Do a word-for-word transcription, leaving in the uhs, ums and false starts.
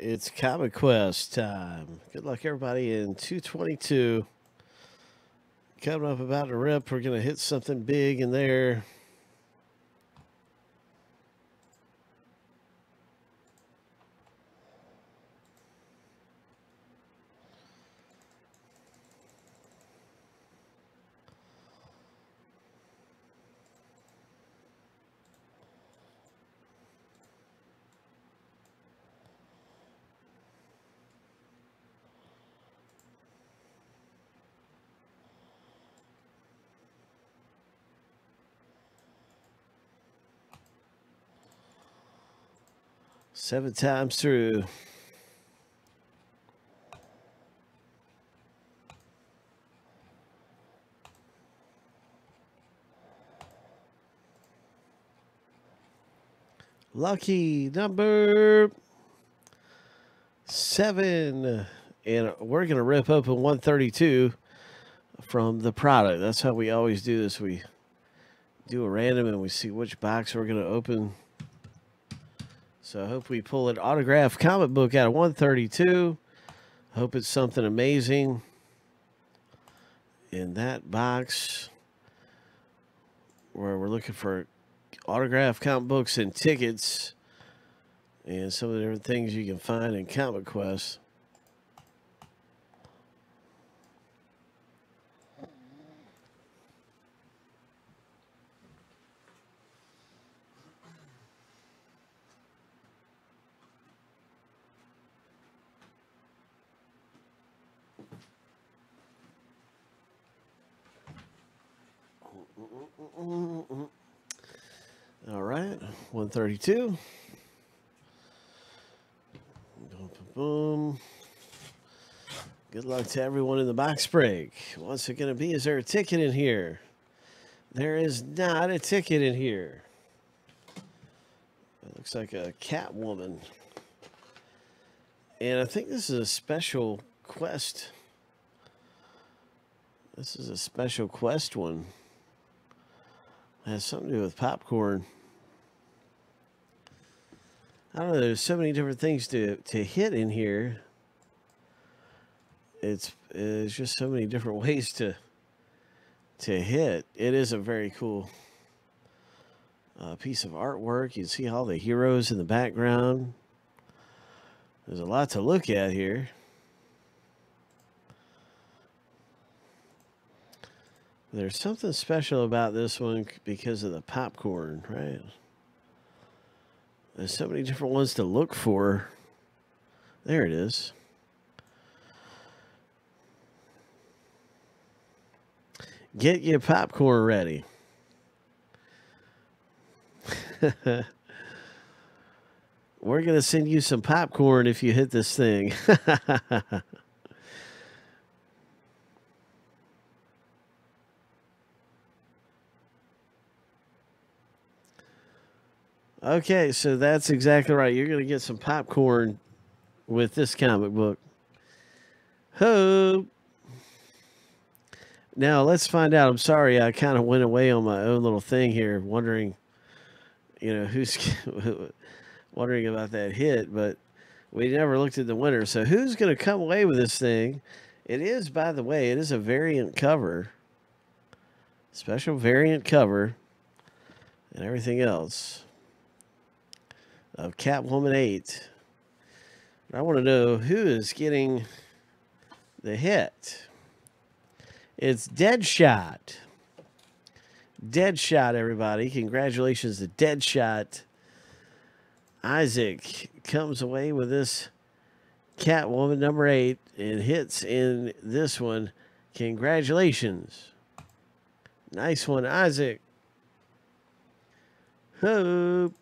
It's Comic Quest time. Good luck, everybody, in two twenty-two. Coming up about a rip. We're going to hit something big in there. Seven times through. Lucky number seven. And we're going to rip open one thirty-two from the product. That's how we always do this. We do a random and we see which box we're going to open. So I hope we pull an autographed comic book out of one thirty-two. Hope it's something amazing in that box where we're looking for autographed comic books and tickets and some of the different things you can find in Comic Quest. All right, one thirty-two. Boom, boom, boom. Good luck to everyone in the box break. What's it going to be? Is there a ticket in here? There is not a ticket in here. It looks like a Catwoman. And I think this is a special quest. This is a special quest one. It has something to do with popcorn. I don't know. There's so many different things to, to hit in here. It's, it's just so many different ways to, to hit. It is a very cool uh, piece of artwork. You can see all the heroes in the background. There's a lot to look at here. There's something special about this one because of the popcorn, right? There's so many different ones to look for. There it is. Get your popcorn ready. We're going to send you some popcorn if you hit this thing. Okay, so that's exactly right. You're going to get some popcorn with this comic book. Ho! Now, let's find out. I'm sorry, I kind of went away on my own little thing here, wondering, you know, who's wondering about that hit, but we never looked at the winner. So who's going to come away with this thing? It is, by the way, it is a variant cover, special variant cover, and everything else. Of Catwoman eight. I want to know who is getting the hit. It's Deadshot. Deadshot, everybody. Congratulations to Deadshot. Isaac comes away with this Catwoman number eight and hits in this one. Congratulations. Nice one, Isaac. Hope.